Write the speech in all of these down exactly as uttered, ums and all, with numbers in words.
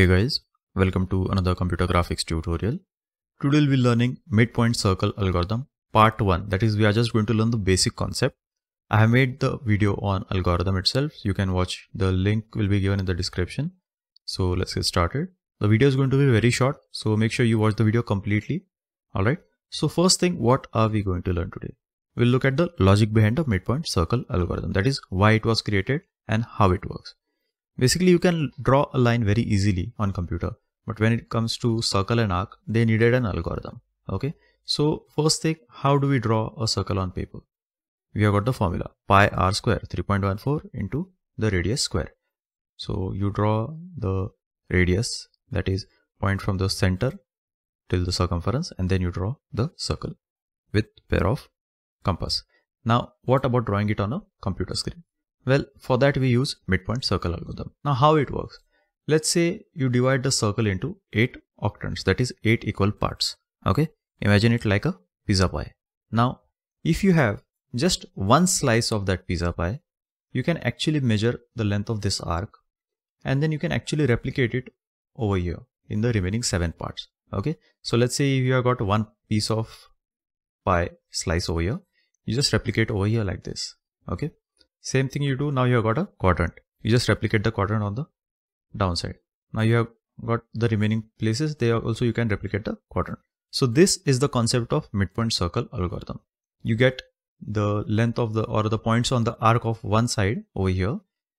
Hey guys, welcome to another computer graphics tutorial. Today we'll be learning midpoint circle algorithm part one, that is we are just going to learn the basic concept. I have made the video on algorithm itself, you can watch, the link will be given in the description. So let's get started. The video is going to be very short, so make sure you watch the video completely. Alright, so first thing, what are we going to learn today? We'll look at the logic behind the midpoint circle algorithm, that is why it was created and how it works. Basically, you can draw a line very easily on computer, but when it comes to circle and arc, they needed an algorithm. Okay, so first thing, how do we draw a circle on paper? We have got the formula pi r square three point one four into the radius square. So you draw the radius, that is point from the center till the circumference, and then you draw the circle with pair of compass. Now what about drawing it on a computer screen? Well, for that we use midpoint circle algorithm. Now how it works? Let's say you divide the circle into eight octants, that is eight equal parts. Okay, imagine it like a pizza pie. Now if you have just one slice of that pizza pie, you can actually measure the length of this arc, and then you can actually replicate it over here in the remaining seven parts. Okay, so let's say you have got one piece of pie slice over here, you just replicate over here like this. Okay, same thing you do. Now you have got a quadrant, you just replicate the quadrant on the downside. Now you have got the remaining places, they are also, you can replicate the quadrant. So this is the concept of midpoint circle algorithm. You get the length of the or the points on the arc of one side over here,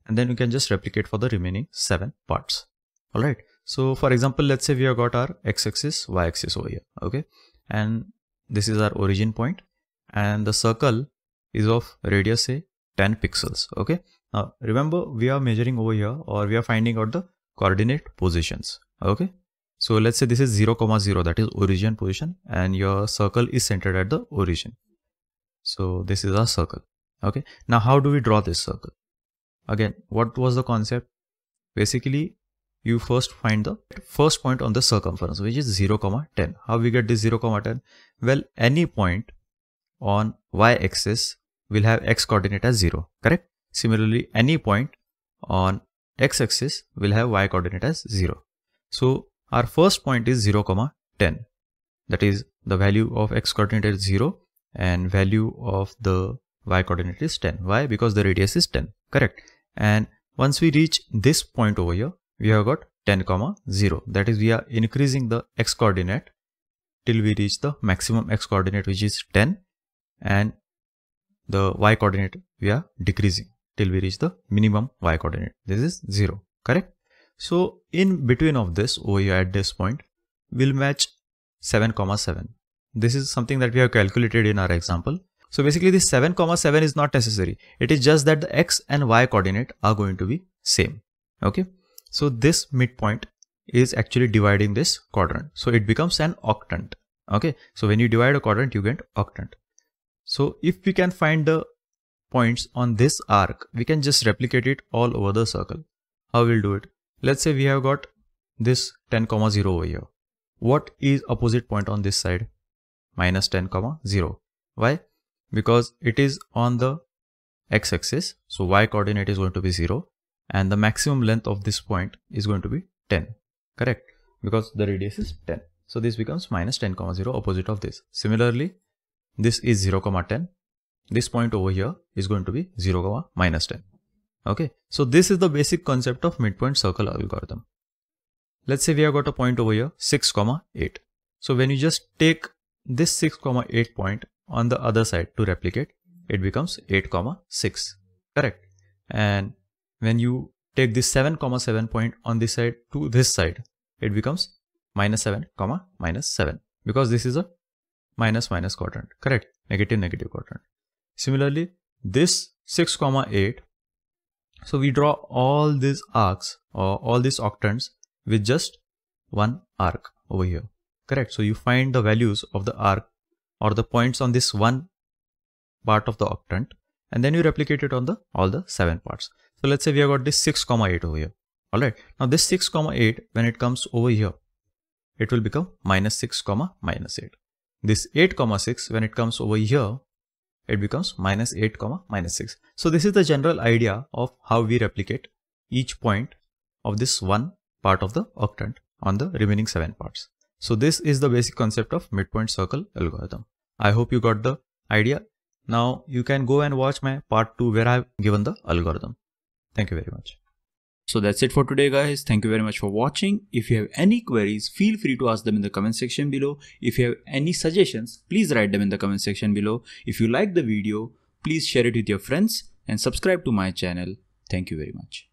and then you can just replicate for the remaining seven parts. All right, so for example, let's say we have got our x-axis, y-axis over here. Okay, and this is our origin point, and the circle is of radius say ten pixels. Okay, now remember we are measuring over here, or we are finding out the coordinate positions. Okay, so let's say this is zero comma zero, that is origin position, and your circle is centered at the origin. So this is our circle. Okay, now how do we draw this circle? Again, what was the concept? Basically, you first find the first point on the circumference, which is zero comma ten. How we get this zero comma ten? Well, any point on y-axis will have x coordinate as zero, correct? Similarly, any point on x-axis will have y coordinate as zero. So our first point is zero comma ten, that is the value of x coordinate is zero and value of the y coordinate is ten. Why? Because the radius is ten, correct? And once we reach this point over here, we have got ten comma zero, that is we are increasing the x coordinate till we reach the maximum x coordinate, which is ten, and the y coordinate we are decreasing till we reach the minimum y coordinate, this is zero, correct? So in between of this over here at this point, we'll match seven comma seven. This is something that we have calculated in our example. So basically this seven comma seven is not necessary, it is just that the x and y coordinate are going to be same. Okay, so this midpoint is actually dividing this quadrant, so it becomes an octant. Okay, so when you divide a quadrant, you get octant. So if we can find the points on this arc, we can just replicate it all over the circle. How we'll do it? Let's say we have got this ten comma zero over here. What is opposite point on this side? Minus ten comma zero. Why? Because it is on the x-axis, so y coordinate is going to be zero, and the maximum length of this point is going to be ten, correct? Because the radius is ten. So this becomes minus ten comma zero, opposite of this. Similarly, this is zero comma ten, this point over here is going to be zero comma minus ten. Okay, so this is the basic concept of midpoint circle algorithm. Let's say we have got a point over here six comma eight. So when you just take this six comma eight point on the other side to replicate, it becomes eight comma six, correct? And when you take this seven comma seven point on this side to this side, it becomes minus seven comma minus seven, because this is a minus minus quadrant, correct? Negative negative quadrant. Similarly, this six comma eight, so we draw all these arcs or all these octants with just one arc over here, correct? So you find the values of the arc or the points on this one part of the octant, and then you replicate it on the all the seven parts. So let's say we have got this six comma eight over here. Alright, now this six comma eight, when it comes over here, it will become minus six comma minus eight. This eight comma six, when it comes over here, it becomes minus eight comma minus six. So this is the general idea of how we replicate each point of this one part of the octant on the remaining seven parts. So this is the basic concept of midpoint circle algorithm. I hope you got the idea. Now you can go and watch my part two where I have given the algorithm. Thank you very much. So that's it for today, guys. Thank you very much for watching. If you have any queries, feel free to ask them in the comment section below. If you have any suggestions, please write them in the comment section below. If you like the video, please share it with your friends and subscribe to my channel. Thank you very much.